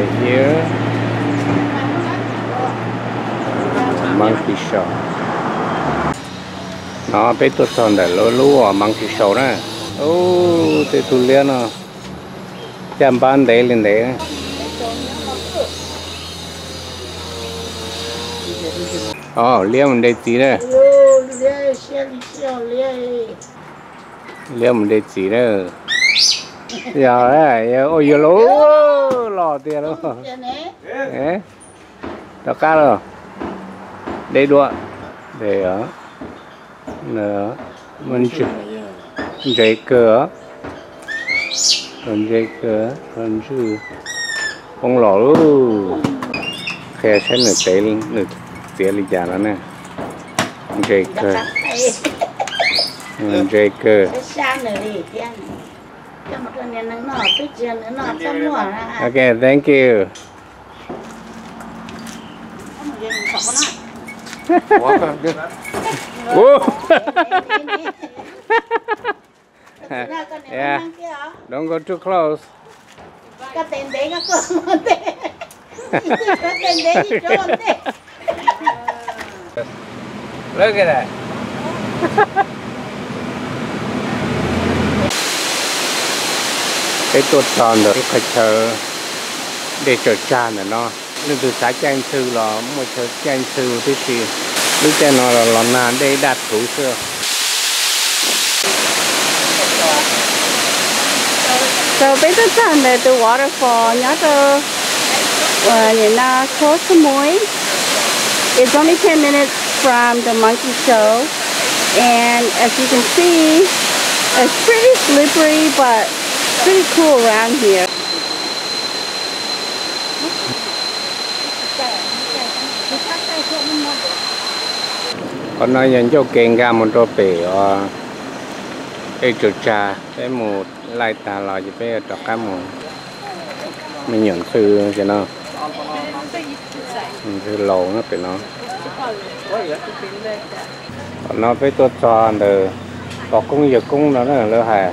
right here. Monkey show. Nó biết tôi chọn để lôi lú ở monkey show này. Ô, tôi tu luyện à. Chăm ban đấy lên đấy. Ồ, luyện mình đây tí này. Luyện mình đây tí này. Giờ đấy, ôi giờ lú lò tiền luôn. Đấy, tao cá rồi. Đây đua, để ở, nữa mình chụp, dây cửa, còn dây cửa, còn chữ, con lò luôn. Khe sẽ nửa tiếng lịch già lắm nè, dây cửa, dây cửa. Okay, thank you. Welcome. Yeah. Don't go too close. Look at that. Cái tuột tròn rồi phải chờ để chờ cha nữa nó nên từ xã Trang Sư là một chờ Trang Sư thế thì lúc cha nó là lòn nàn để đạt thủ xưa rồi bây giờ tràn để từ waterfall nhớ từ nhìn là có số muối. It's only 10 minutes from the monkey show and as you can see it's pretty slippery but pretty cool around here. Hôm nay nhận cho kênh gà một trò bể trượt trà cái một lai tà lò chỉ phải trọc cá một mình nhận sư cho nó sư lầu nó phải nó phải tốt tròn rồi có công việc cũng nó là lỡ hè.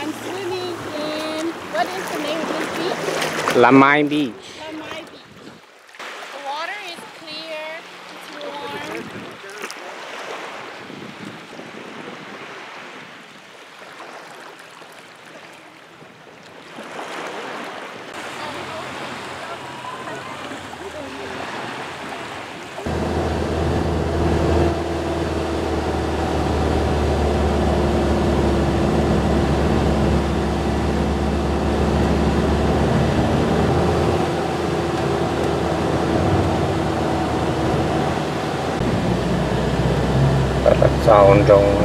I'm swimming in, what is the name of this beach? La Mai Beach. La Mai Beach. The water is clear, it's warm. Sound trong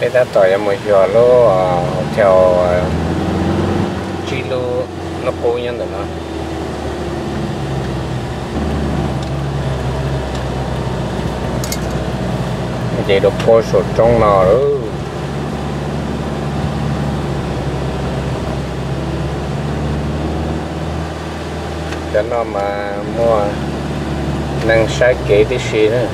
cái ta tỏi một giò lô theo chi lô nó cố nhân rồi nó vậy được coi sốt trong nò đó cho nó mà mua năng sai kể tí xí nữa.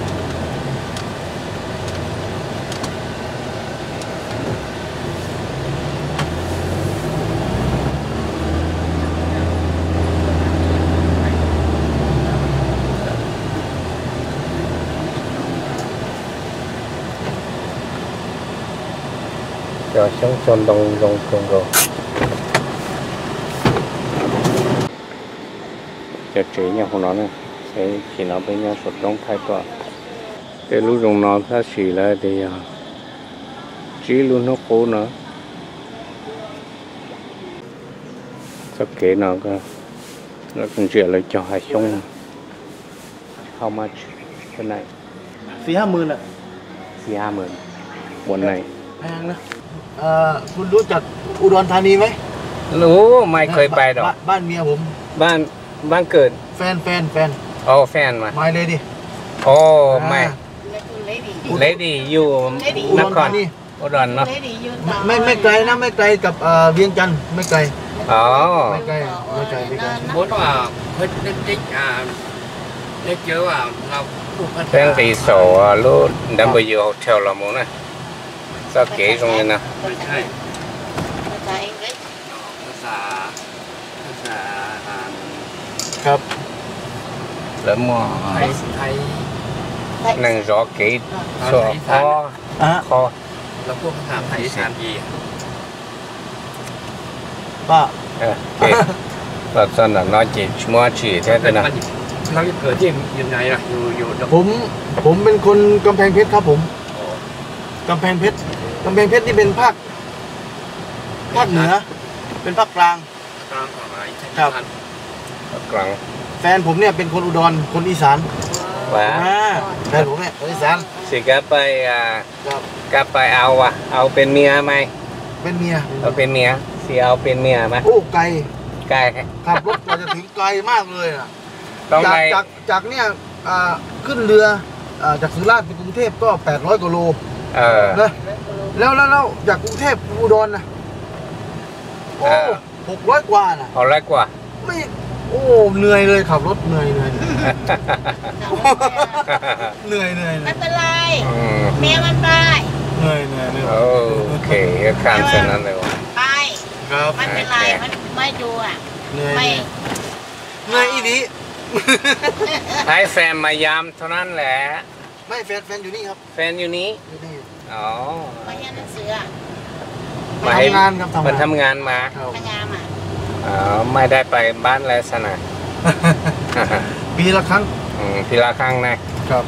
Cho sống tròn đồng rồi. Cho trí nha không nói nữa. Chỉ nói với nhau sụt trong thái tỏa cái lúc rồng nó ra xỉ lại thì trí luôn nó cố nữa sắp kế nó còn chuyện là cho hai sông How much per night? 4-5 หมื่น อ่ะ 4-5 หมื่น one night. แพงนะคุณรู้จักอุดรธานีไหมรู้ไม่เคยไปหรอกบ้านเมียผมบ้านเกิดแฟนโอ้แฟนมาไม่เลยดิโอ้ไม่Lady อยู่นครอุดรเนาะไม่ไกลนะไม่ไกลกับเวียงจันทร์ไม่ไกลอ๋อไม่ไกลพูดว่าพูดนิดๆได้เจอว่าเราแฟนตีโสรู้ W Hotel เราหมดนะสักเก๋ตรงนี้นะภาษาครับแล้วมอไทยนั่งรอเกตสอบคอแล้วพวกถามไทยสามยีป้าเกตเราสนน้อยจีชั่วจีแท้เลยนะเราเกิดที่ยังไงล่ะอยู่ผมเป็นคนกำแพงเพชรครับผมกำแพงเพชรนี่เป็นภาคเหนือเป็นภาคกลางครับกลางแฟนผมเนี่ยเป็นคนอุดรคนอีสานว้าแฟนผมเนี่ยคนอีสานสิกลับไปเอาเป็นเมียไหมเป็นเมียสิเอาเป็นเมียไหมโอ้ไกลขับรถกว่าจะถึงไกลมากเลยอ่ะจากเนี่ยขึ้นเรือจากสุราษฎร์ไปกรุงเทพก็800 กว่าโลนะแล้วจากกรุงเทพอุดรนะโอ้600 กว่านะ600 กว่าไม่โอ้เหนื่อยเลยขับรถเหนื่อยเหนื่อยไม่เป็นไรเมียมันไปเหนื่อยโอเคข้ามเส้นนั้นเลยว่ะไปไม่เป็นไรมันไม่ดูอ่ะเหนื่อยอีนี้ให้แฟนมายามเท่านั้นแหละไม่แฟนอยู่นี่ครับแฟนอยู่นี้อ๋อมาเรียนหนังสือมาทำงานครับมาทำงานมาไม่ได้ไปบ้านแลสนะปีละครั้งนะครับ